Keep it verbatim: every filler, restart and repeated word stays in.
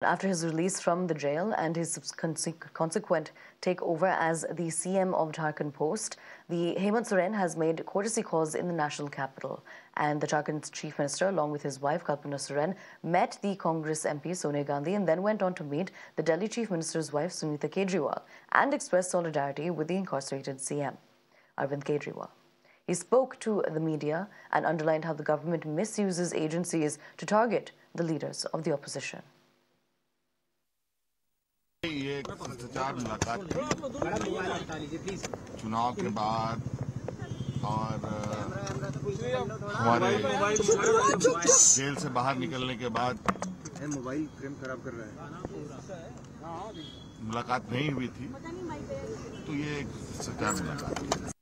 After his release from the jail and his consequent takeover as the C M of Jharkhand Post, the Hemant Soren has made courtesy calls in the national capital. And the Jharkhand Chief Minister, along with his wife Kalpana Soren, met the Congress M P Sonia Gandhi and then went on to meet the Delhi Chief Minister's wife Sunita Kejriwal and expressed solidarity with the incarcerated C M, Arvind Kejriwal. He spoke to the media and underlined how the government misuses agencies to target the leaders of the opposition. ये चार मुलाकात चुनाव के बाद और हमारे jail से बाहर निकलने के बाद मोबाइल फ्रेम खराब कर रहा है मुलाकात नहीं हुई थी, तो ये एक सच्चा मुलाकात है।